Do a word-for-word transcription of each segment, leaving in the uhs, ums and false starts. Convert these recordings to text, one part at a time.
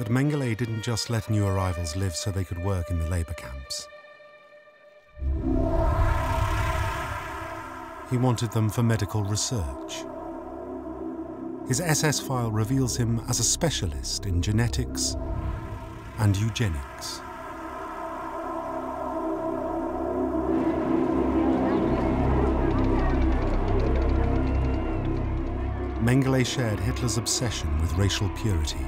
But Mengele didn't just let new arrivals live so they could work in the labour camps. He wanted them for medical research. His S S file reveals him as a specialist in genetics and eugenics. Mengele shared Hitler's obsession with racial purity.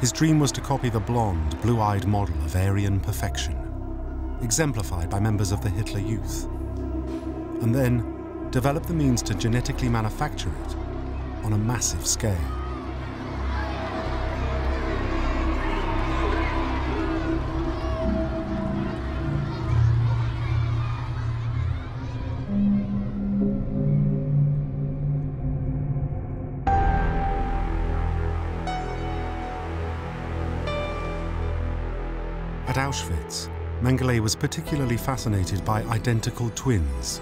His dream was to copy the blonde, blue-eyed model of Aryan perfection, exemplified by members of the Hitler Youth, and then develop the means to genetically manufacture it on a massive scale. At Auschwitz, Mengele was particularly fascinated by identical twins.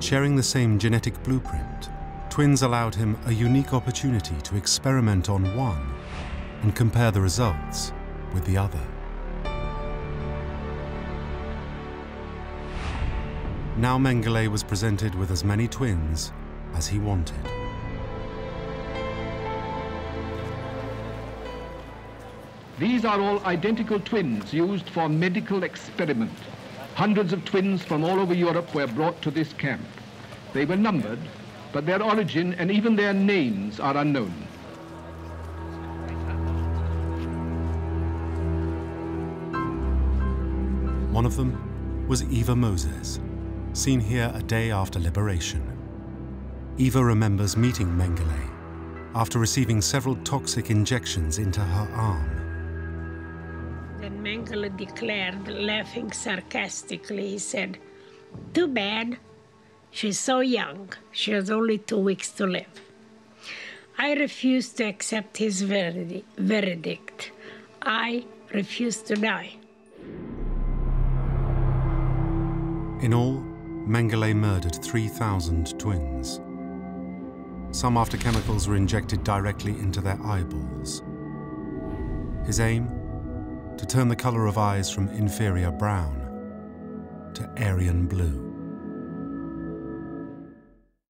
Sharing the same genetic blueprint, twins allowed him a unique opportunity to experiment on one and compare the results with the other. Now Mengele was presented with as many twins as he wanted. These are all identical twins used for medical experiment. Hundreds of twins from all over Europe were brought to this camp. They were numbered, but their origin and even their names are unknown. One of them was Eva Moses, seen here a day after liberation. Eva remembers meeting Mengele after receiving several toxic injections into her arm. Then Mengele declared, laughing sarcastically, he said, "Too bad, she's so young, she has only two weeks to live." I refused to accept his verdict. I refused to die. In all, Mengele murdered three thousand twins. Some after chemicals were injected directly into their eyeballs. His aim? To turn the colour of eyes from inferior brown to Aryan blue.